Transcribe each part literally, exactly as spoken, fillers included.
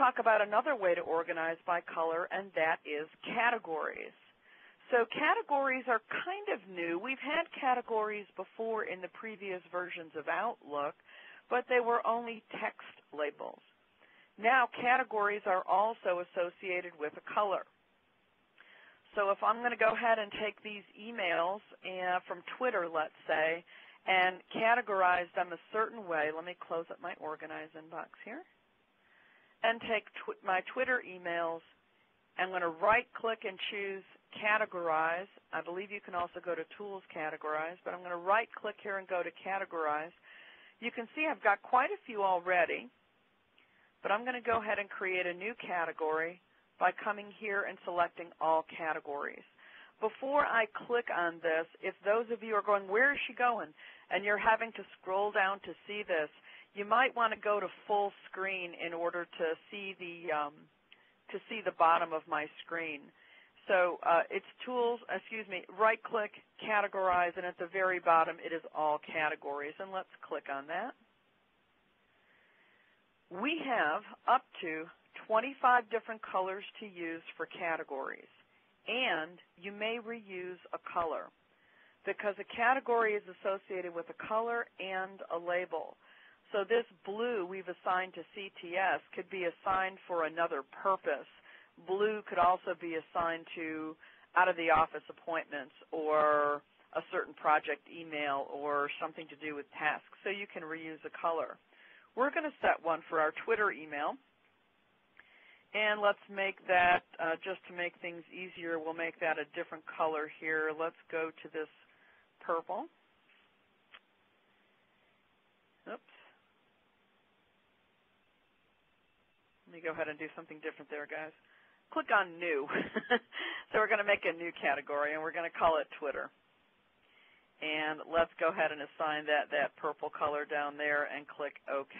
talk about another way to organize by color, and that is categories. So categories are kind of new. We've had categories before in the previous versions of Outlook, but they were only text labels. Now categories are also associated with a color. So if I'm going to go ahead and take these emails uh, from Twitter, let's say, and categorize them a certain way, let me close up my organize inbox here, and take tw my Twitter emails. I'm going to right-click and choose Categorize. I believe you can also go to Tools Categorize, but I'm going to right-click here and go to Categorize. You can see I've got quite a few already, but I'm going to go ahead and create a new category by coming here and selecting All Categories. Before I click on this, if those of you are going, where is she going, and you're having to scroll down to see this, you might want to go to full screen in order to see the um, to see the bottom of my screen. So uh, it's tools, excuse me, right-click, categorize, and at the very bottom it is all categories. And let's click on that. We have up to twenty-five different colors to use for categories, and you may reuse a color because a category is associated with a color and a label. So this blue we've assigned to C T S could be assigned for another purpose. Blue could also be assigned to out-of-the-office appointments or a certain project email or something to do with tasks, so you can reuse a color. We're going to set one for our Twitter email, and let's make that, uh, just to make things easier, we'll make that a different color here. Let's go to this purple. Oops. Let me go ahead and do something different there, guys. Click on New. So we're going to make a new category, and we're going to call it Twitter. And let's go ahead and assign that, that purple color down there and click OK.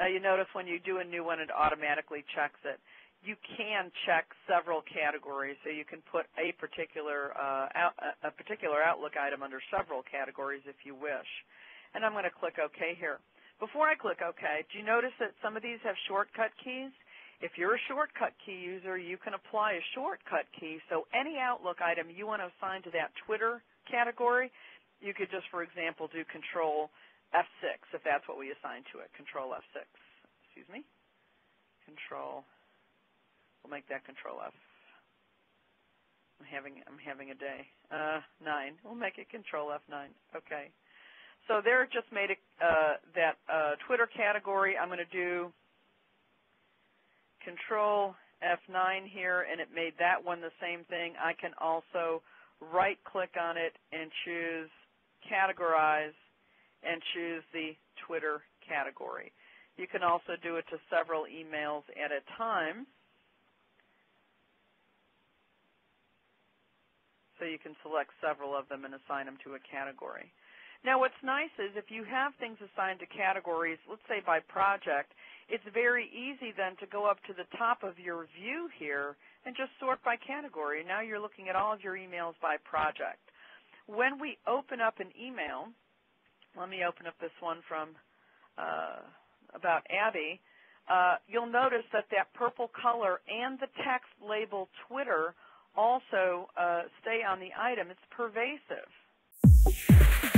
Now you notice when you do a new one, it automatically checks it. You can check several categories, so you can put a particular, uh, out, a particular Outlook item under several categories if you wish. And I'm going to click OK here. Before I click OK, do you notice that some of these have shortcut keys? If you're a shortcut key user, you can apply a shortcut key. So any Outlook item you want to assign to that Twitter category, you could just, for example, do control F six if that's what we assign to it, control F six. Excuse me. Control. We'll make that control F. I'm having, I'm having a day. Uh, nine. We'll make it control F nine. Okay. So there, just made it, uh, that uh, Twitter category. I'm going to do control F nine here, and it made that one the same thing. I can also right-click on it and choose Categorize and choose the Twitter category. You can also do it to several emails at a time. So you can select several of them and assign them to a category. Now what's nice is if you have things assigned to categories, let's say by project, it's very easy then to go up to the top of your view here and just sort by category. Now you're looking at all of your emails by project. When we open up an email, let me open up this one from uh, about Abby, uh, you'll notice that that purple color and the text label Twitter also uh, stay on the item. It's pervasive.